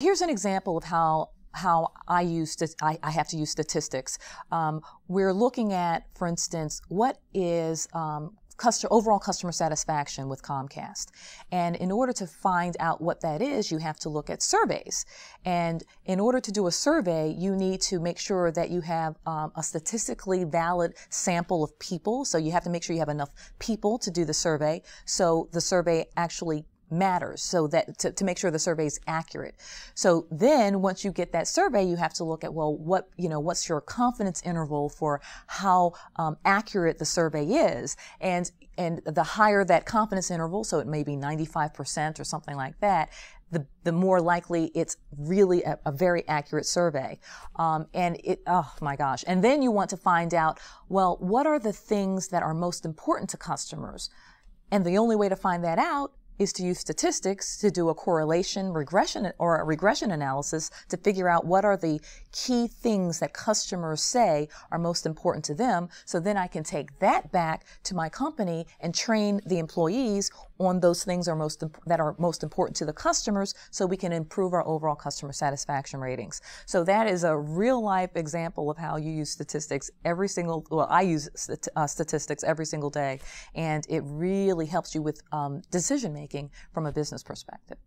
Here's an example of how I use I have to use statistics. We're looking at, for instance, what is overall customer satisfaction with Comcast. And in order to find out what that is, you have to look at surveys. And in order to do a survey, you need to make sure that you have a statistically valid sample of people. So you have to make sure you have enough people to do the survey. So the survey actually matters, so that to make sure the survey is accurate. So then once you get that survey, you have to look at, well, what, you know, what's your confidence interval for how accurate the survey is, and the higher that confidence interval, so it may be 95% or something like that, the more likely it's really a very accurate survey. Oh my gosh. And then you want to find out, well, what are the things that are most important to customers? And the only way to find that out is to use statistics to do a correlation regression or a regression analysis to figure out what are the key things that customers say are most important to them. So then I can take that back to my company and train the employees on those things that are most important to the customers, so we can improve our overall customer satisfaction ratings. So that is a real life example of how you use statistics every single, well, I use statistics every single day, and it really helps you with decision making from a business perspective.